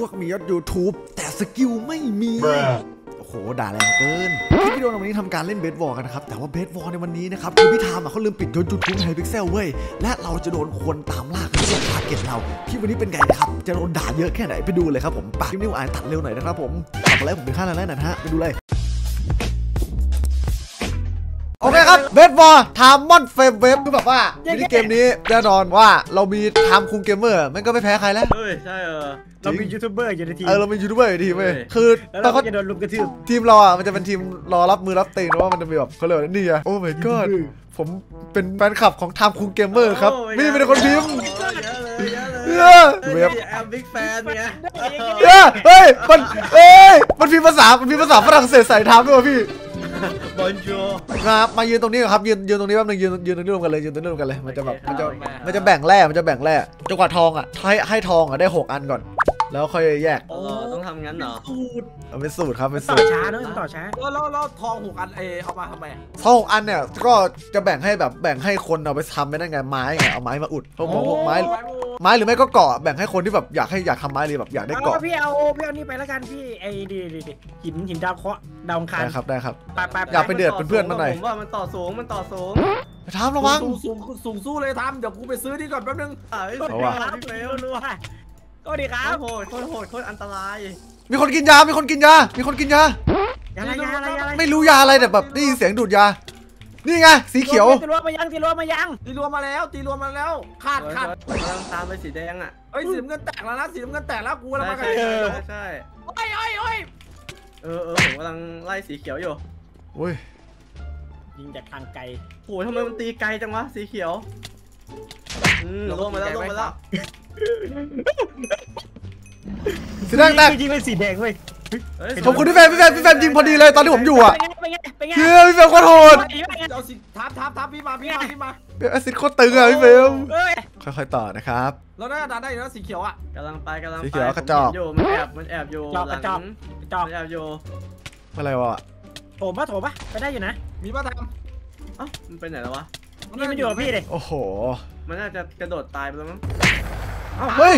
พวกมียอด YouTube แต่สกิลไม่มีโหด่าแรงเกินคลิปวิดีโอในวันนี้ทำการเล่นBedWarกันนะครับแต่ว่าBedWarในวันนี้นะครับคือพี่ทามเขาลืมปิดยอด YouTube ไฮพิกเซลเว้ยและเราจะโดนคนตามล่ากันที่ Target เราคลิปวันนี้เป็นไงนะครับจะโดนด่าเยอะแค่ไหนไปดูเลยครับผมปากคลิปนี้อ่านตัดเร็วหน่อยนะครับผมตัดไปแล้วผมเป็นข้าแล้วนะฮะไปดูเลยโอเคครับBedWar Time Frame Waveคือแบบว่าวิธีเกมนี้แน่นอนว่าเรามีทามคุงเกมเมอร์มันก็ไม่แพ้ใครแล้วเฮ้ยใช่เรามียูทูบเบอร์อยู่ในทีมเรามียูทูบเบอร์อยู่ในทีมเว้ยคือแล้วก็จะโดนลุมกระทืบทีมเราอ่ะมันจะเป็นทีมรอรับมือรับตีนว่ามันจะมีแบบเขาเรียกว่านี่อ่ะโอ้ my god ผมเป็นแฟนคลับของทามคุงเกมเมอร์ครับไม่ได้เป็นคนพิมพ์เว็บแอมบิ๊กแฟนเนี่ยเฮ้ยมันพิมพ์ภาษาฝรั่งเศสใส่ทามด้วยพี่บอลจูครับมายืนตรงนี้ครับยืนตรงนี้แป๊บนึงยืนตรงนี้รวมกันเลยยืนตรงนี้รวมกันเลยมันจะแบบมันจะแบ่งแร่จนกว่าทองอ่ะให้ทองอ่ะได้6อันก่อนแล้วค่อยแยกต้องทำงั้นเหรอเป็นสูตรครับเป็นสูตรช้าด้วยต่อช้าแล้วทอง6อันเอามาทำไมทอง6อันเนี่ยก็จะแบ่งให้คนเอาไปทำไปนั่นไงไม้ไงเอาไม้มาอุดพวกไม้หรือไม่ก็เกาะแบ่งให้คนที่แบบอยากทำไม้เลยแบบอยากได้เกาะพี่เอานี่ไปแล้วกันพี่ไอ้ดีหินดาวเคราะห์ดาวอังคารได้ครับอยากไปเดือดเป็นเพื่อนมาหน่อยผมว่ามันต่อสูงทามระวังสูงสู้เลยทามเดี๋ยวกูไปซื้อที่ก่อนแป๊บนึงโอ้ดีครับโคตรอันตรายมีคนกินยาไม่รู้ยาอะไรแต่แบบได้ยินเสียงดูดยานี่ไงสีเขียวตีรัวมาแล้วขาดตามไปสีแดงอ่ะเอ้ยสีน้ำเงินแตกแล้วนะกูกำลังมาไกลใช่โอ้ยเออผมกำลังไล่สีเขียวอยู่โอ้ยยิงจากทางไกลโหทำไมมันตีไกลจังวะสีเขียวลงมาแล้วสีแดงแตกยิงเป็นสีแดงเว้ยขอบคุณพี่แฟนยิงพอดีเลยตอนที่ผมอยู่อ่ะเฮ้ยพี่แฟนโคตรโหดเอาสิทับพี่มาเป็นแอซิดโคตรตึงอ่ะพี่แฟนค่อยๆต่อนะครับแล้วน่าจะได้แล้วสีเขียวอ่ะกำลังไปสีเขียวกระจอกมันแอบอยู่หลังกระจอกแอบอยู่อะไรวะโถมปะไปได้อยู่นะมีปะทำอ๋อมันไปไหนแล้ววะนี่มันอยู่กับพี่เลยโอ้โหมันน่าจะกระโดดตายไปแล้วมั้งเฮ้ย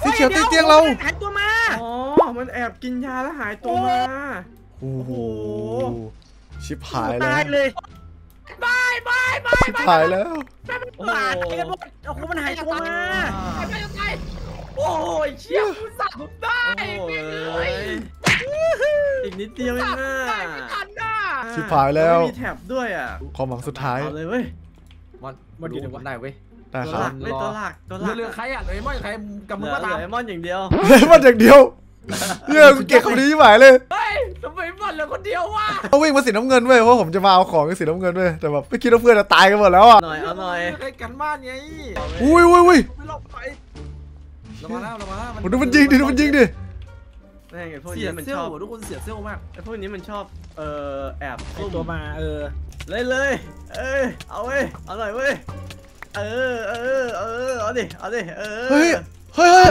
สีเขียวตีเตียงเราหายตัวมาอ๋อมันแอบกินยาแล้วหายตัวมาโอ้โหชิบหายเลยบายชิบหายแล้วโอ้โหมันหายตัวมาโอ้ยเชี่ยผู้สัตว์ได้อีกนิดเดียวเองนะชิบหายแล้วมีแถบด้วยอ่ะความหวังสุดท้ายเลยเว้ยมันอยู่ในวันไหนเว้ยตัวหลักเรือใครอ่ะเลยมอนใครกับมือมาตามเลยมอนอย่างเดียวเรื่องเก็บคำนี้หมายเลยเฮ้ยทำไมมอนเหลือคนเดียววะเขาวิ่งมาสีน้ำเงินเว้ยเพราะผมจะมาเอาของสีน้ำเงินเว้ยแต่แบบไม่คิดว่าเพื่อนจะตายกันหมดแล้วอ่ะหน่อยใครกันบ้านไงอุ้ยเรามาแล้วผมดูมันยิงดิเสียเซลทุกคนเสียเซลมากไอ้พวกนี้มันชอบแอบตัวมาเลยเอาเว้ยเอาหน่อยเว้ยเอาดิเฮ้ย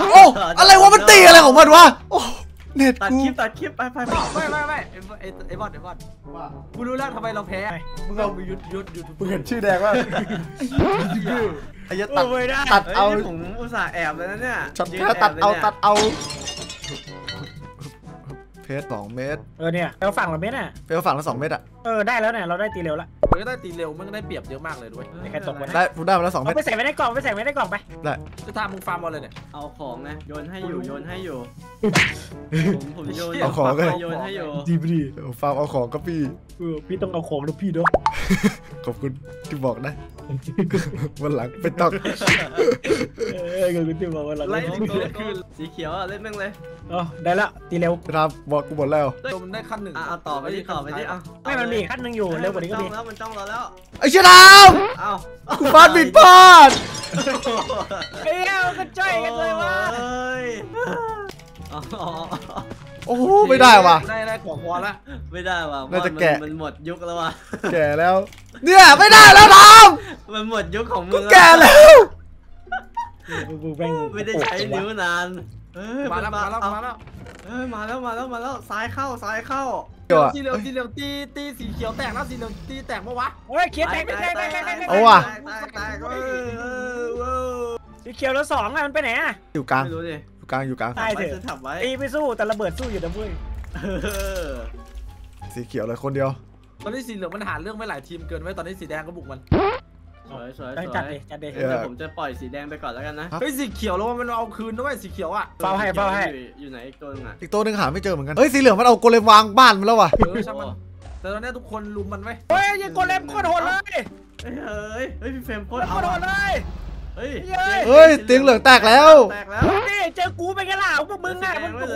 โอ้อะไรวะมันตีอะไรของมันวะโอ้เน็ตตัดคลิปไปไอ้บอทกูรู้แล้วทำไมเราแพ้มึงเอาไปยุดเปลี่ยนชื่อแดงว่าไอ้ยัดตัดเอาผมอุตส่าห์แอบเลยนะเนี่ยตัดเอาเพชร2 เม็ดเนี่ยไปฝั่งละเม็ดน่ะไปฝั่งละ2 เม็ดอ่ะได้แล้วเนี่ยเราได้ตีเร็วละเราได้ตีเร็วมันก็ได้เปรียบเยอะมากเลยด้วยได้มาแล้ว2 เม็ดไปใส่ไว้ในกล่องไปได้จะทำมึงฟาร์มบอลเลยเนี่ยเอาของนะโยนให้อยู่ผมโยนเอาของเลยดีพี่ฟาร์มเอาของก็พี่ต้องเอาของแล้วพี่เนาะขอบคุณที่บอกนะวันหลังไปตอกขอบคุณที่บอกวันหลังไล่ตัวคือสีเขียวเล่นแม่งเลยอ๋อได้ละตีเร็วครับบอกกูหมดแล้วมันได้ขั้นหนึ่งเอาต่อไปดิเอาไม่มันมีขั้นหนึ่งอยู่เร็วกว่านี้ก็มีมันจ้องเราแล้วไอ้เชี่ยดาวเอากูฟาดบิดพลาดเอ้าก็จ้อยกันเลยว่ะโอ้โหไม่ได้ว่ะได้ขอพอละไม่ได้ว่ะน่าจะแก่มันหมดยุคแล้วว่ะแก่แล้วเนี่ยไม่ได้แล้วน้องมันหมดยุคของมึงแก่แล้วไม่ได้ใช้นิ้วนานมาแล้วซ้ายเข้าสีเหลืองตีสีเขียวแตกแล้วสีเหลืองตีแตกเมื่อวะโอ้ยเขียวแตกไม่ได้โอ้ว่ะสีเขียวแล้ว2อ่ะมันไปไหนอ่ะอยู่กลาง กลางอยู่กลางตายเถอะตีไม่สู้แต่ระเบิดสู้อยู่นะเว้ยสีเขียวเลยคนเดียวตอนนี้สีเหลืองมันหาเรื่องไม่หลายทีมเกินไว้ตอนนี้สีแดงก็บุกมันสวยสวยจัดเลยจัดเลยแต่ผมจะปล่อยสีแดงไปก่อนแล้วกันนะเฮ้ยสีเขียวแล้วมันเอาคืนด้วยสีเขียวอ่ะเฝ้าให้เฝ้าให้อยู่ไหนอีกตัวนึงอ่ะอีกตัวนึงหาไม่เจอเหมือนกันเฮ้ยสีเหลืองมันเอาโกเลมวางบ้านมันแล้วว่ะแต่ตอนนี้ทุกคนลุมมันไว้เฮ้ยยังโกเลมโคตรโหดเลยเฮ้ยพี่เฟรมโคตรโหดเลยเฮ้ยเตียงเหลืองแตกแล้วนี่เจอกูเป็นไงล่ะพวกมึงอ่ะมึงกู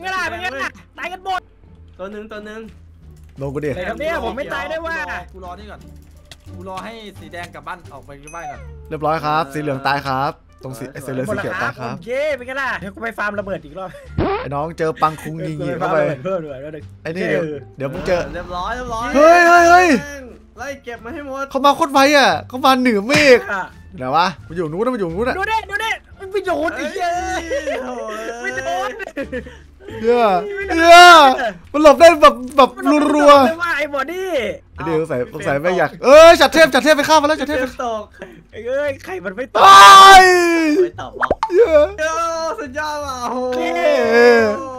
ไงล่ะเป็นไงล่ะตายกันหมดตัวนึงโดนกูดิเนี่ยผมไม่ตายได้ว่ากูรอนี่ก่อนกูรอให้สีแดงกลับบ้านออกไปบ้านก่อนเรียบร้อยครับสีเหลืองตายครับตรงสีไอ้สีเหลืองสีเขียวตายครับเย้เป็นไงล่ะเดี๋ยวกูไปฟาร์มระเบิดอีกรอบไอ้น้องเจอปังคุงยิงเข้าไปไอ้นี่เดี๋ยวมึงเจอเรียบร้อยเฮ้ยไล่เก็บมาให้หมดเขามาโคตรไวอ่ะเขามาเหนือเมฆไหนวะมันอยู่นู้นนะมันอยู่นู้นอ่ะดูดิมันไปโยนไอ้เหี้ยไม่โดนเยอะมันหลบได้แบบรัวๆไม่ไหวบอดี้เดี๋ยวใส่ไม่อยากจัดเทพไปข้ามมาแล้วจัดเทพไปตกเอ้ยใครมันไม่ตกไม่ตกหรอกเยอะสัญญาว่ะโอ้ย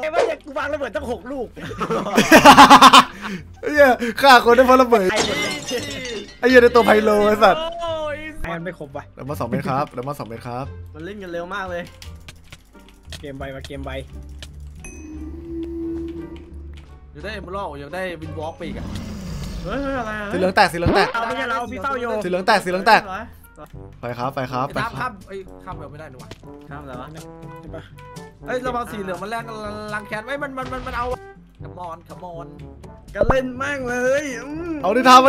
ไอ้ว่าอยากวางระเบิดตั้ง6ลูกไอ้เหี้ยฆ่าคนได้เพราะระเบิดไอ้เหี้ยในตัวไพโลไอ้สัตว์มันไม่ครบไปเรามา2 เมตรครับมันเล่นกันเร็วมากเลยเกมใบอยากได้บล็อกอยากได้วินวอล์กปีกอ่ะเฮ้ยอะไรอ่ะสีเหลืองแตกเราพี่เต้าโยสีเหลืองแตกไปครับข้ามแบบไม่ได้หนูอ่ะข้ามแล้ววะเฮ้ยเราเอาสีเหลืองมันแรงลังแขนไว้มันเอาขมอนกันเล่นมากเลยเอาดิทำ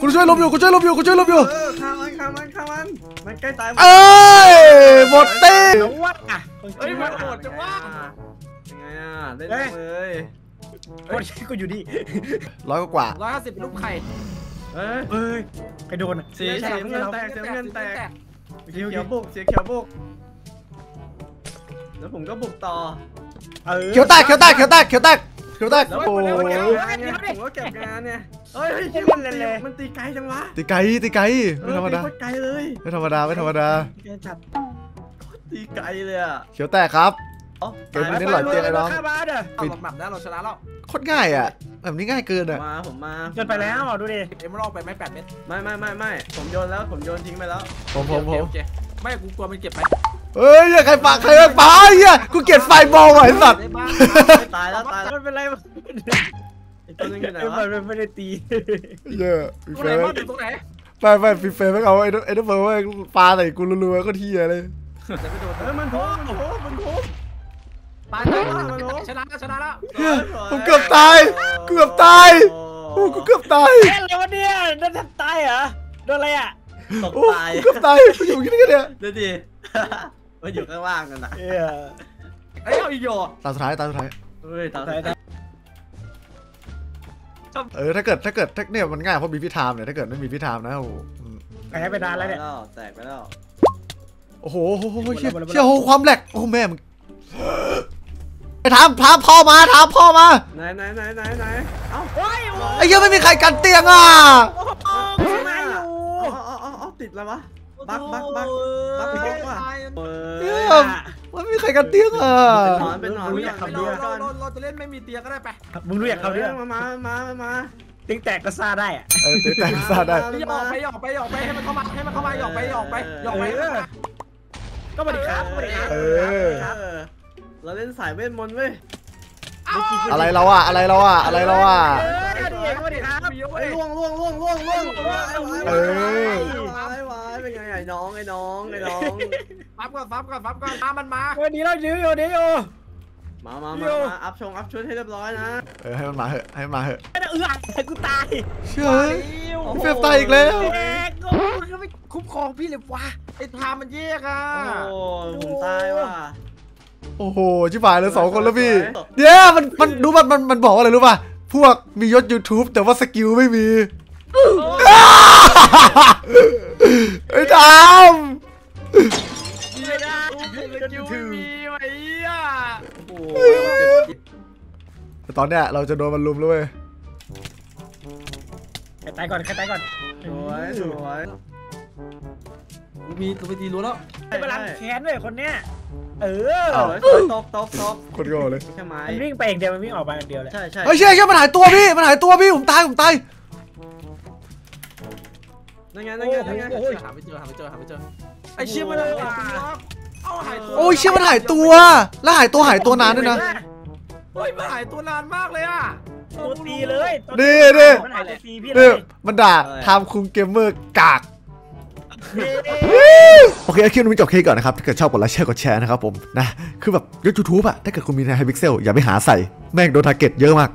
กูช่วยลบอยู่ข้ามันมันใกล้ตายเอ้ยหมดตีวัดอ่ะเฮ้ยมันหมดจังวะยังไงอ่ะได้เลยกูอยู่ดิ100 กว่า150ลูกไข่เอ้ยใครโดนเสียเงินแตกเขียวบุกแล้วผมก็บุกต่อเขียวแตกโอ้ผมก็เก็บงานเนี่ยเฮ้ยมันตีไกลจังวะตีไกลไม่ธรรมดาตีไกลเลยอ่ะเขียวแตกครับเกมนี้หลอยเตี้ยไอ้น้องปิดแบบนั้นเราชนะแล้วโคตรง่ายอ่ะแบบนี้ง่ายเกินอ่ะผมมาเกินไปแล้วดูดิเอ็มรอบไปไม่8 เมตรไม่ผมโยนทิ้งไปแล้วผมไม่กูกลัวมันเก็บไปเฮ้ยใครปากใครปากเนี่ยกูเกลียดไฟบอลไอ้สัตว์ตายแล้วมันเป็นไรมันไม่ได้ตีเยอะฟีเฟอร์ไม่ฟีเฟอร์ไม่เอาไอ้เฟอร์ว่าปลาไหนกูรัวๆก็เที่ยเลยมันทุบปลาตายชนะแล้วกูเกือบตายอะไรวะเนี่ยนั่นตายเหรอโดนอะไรอ่ะตกตายกูเกือบตายอยู่ที่นี่กันเนี่ยเดี๋ยวดิมาอยู่ข้างล่างกันนะไอ้เอาอีกอ่ะตาสุดท้ายเฮ้ยถ้าเกิดเนี่ยมันง่ายเพราะมีพี่ทามเนี่ยถ้าเกิดไม่มีพี่ทามนะโอ้แตกไปนานแล้วเนี่ยแตกไปแล้วโอ้โหเชี่ยความแหลกโอ้แม่มึงไปทามพ่อมาไหนเอ้าไอ้เหี้ยไม่มีใครกันเตียงอ่ะเอาติดแล้ววะบักว่ะมันไม่มีใครกันเตียงอ่ะเป็นนอนรู้อยากขับเรือเราจะเล่นไม่มีเตียงก็ได้ไปมึงรู้อยากขับเรือมาเตียงแตกกระซ่าได้อ่ะเตียงแตกกระซ่าได้หยอกไปให้มันเข้ามาหยอกไปก็มาดิครับเราเล่นสายเวทมนต์เว้ยอะไรเราอ่ะล่วงเป็นไงไอ้น้องฟับก่อนมาวันนี้เรายื้ออยู่มาอัพชุดให้เรียบร้อยนะให้มันมาเหอะให้กูตายเชื่อพี่เฟรมตายอีกแล้วก็ไม่คุ้มครองพี่เลยวะไอ้ทามันแย่ค่ะโอ้ผมตายว่ะโอ้โหชิบหายเลย2 คนแล้วพี่เดี๋ยวมันดูมันบอกอะไรรู้ป่ะพวกมียศ YouTube แต่ว่าสกิลไม่มีไอ้ทามไม่ได้สกิลไม่มีไอ้อ่ะตอนเนี้ยเราจะโดนมันลุมแล้วเว้ยใครตายก่อนสวย มีตัวไปตีรู้แล้วไอ้บาลันแค้นเลยคนเนี้ยเออตบคนโง่เลยใช่ไหมวิ่งไปอย่างเดียวมันวิ่งออกไปอย่างเดียวเลยใช่ใช่เฮ้ยเชี่ยมันหายตัวพี่ผมตายนั่นไงหาไม่เจอไอ้เชี่ยมันหายตัวเอาหายตัวโอ้ยเชี่ยมันหายตัวแล้วหายตัวนานด้วยนะโอ้ยมันหายตัวนานมากเลยอะตัวตีเลยนี่มันด่าทำคุมเกมเมอร์กากโอเคคลิปนี้จบแค่นี้ก่อนนะครับถ้าเกิดชอบกดไลค์แชร์กดแชร์นะครับผมนะคือแบบยูทูบอะถ้าเกิดคุณมีในไฮพิกเซลอย่าไปหาใส่แม่งโดน Target เยอะมาก